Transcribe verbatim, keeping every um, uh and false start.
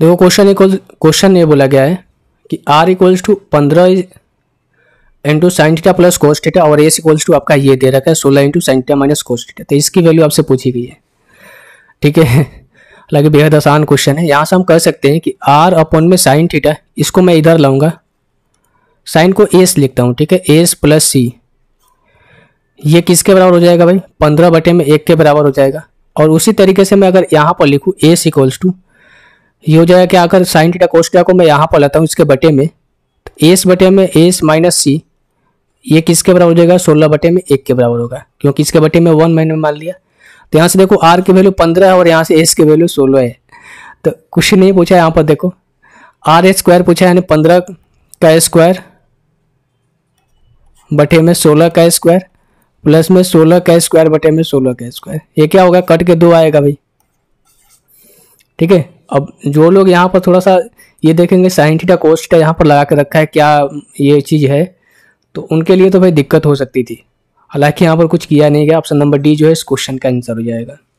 देखो question equal question ये बोला गया है कि R इक्वल्स टू पंद्रह into sine theta plus cos theta और S इक्वल्स टू आपका ये दे रखा है सोलह into sine theta minus cos theta. तो इसकी वैल्यू आपसे पूछी गई है, ठीक है। हालांकि बेहद आसान क्वेश्चन है। यहाँ से हम कह सकते हैं कि R अपॉन में साइन थीटा, इसको मैं इधर लाऊंगा, साइन को एस लिखता हूँ, ठीक है, एस प्लस सी। ये किसके बराबर हो जाएगा भाई, पंद्रह बटे में एक के बराबर हो जाएगा। और उसी तरीके से मैं अगर यहाँ पर लिखूँ एस इक्वल्स टू, ये हो जाएगा कि अगर साइन थीटा कोस थीटा को मैं यहाँ पर लाता हूँ इसके बटे में, तो एस बटे में एस माइनस सी, ये किसके बराबर हो जाएगा, सोलह बटे में एक के बराबर होगा, क्योंकि इसके बटे में वन मैंने मान लिया। तो यहाँ से देखो आर की वैल्यू पंद्रह है और यहाँ से एस की वैल्यू सोलह है। तो कुछ नहीं पूछा यहाँ पर, देखो आर एस स्क्वायर पूछा, यानी पंद्रह का स्क्वायर बटे में सोलह का स्क्वायर प्लस में सोलह का स्क्वायर बटे में सोलह का स्क्वायर। ये क्या होगा, कट के दो आएगा भाई, ठीक है। अब जो लोग यहाँ पर थोड़ा सा ये देखेंगे साइन थीटा कोस थीटा यहाँ पर लगा के रखा है क्या ये चीज़ है, तो उनके लिए तो भाई दिक्कत हो सकती थी। हालांकि यहाँ पर कुछ किया नहीं गया। ऑप्शन नंबर डी जो है इस क्वेश्चन का आंसर हो जाएगा।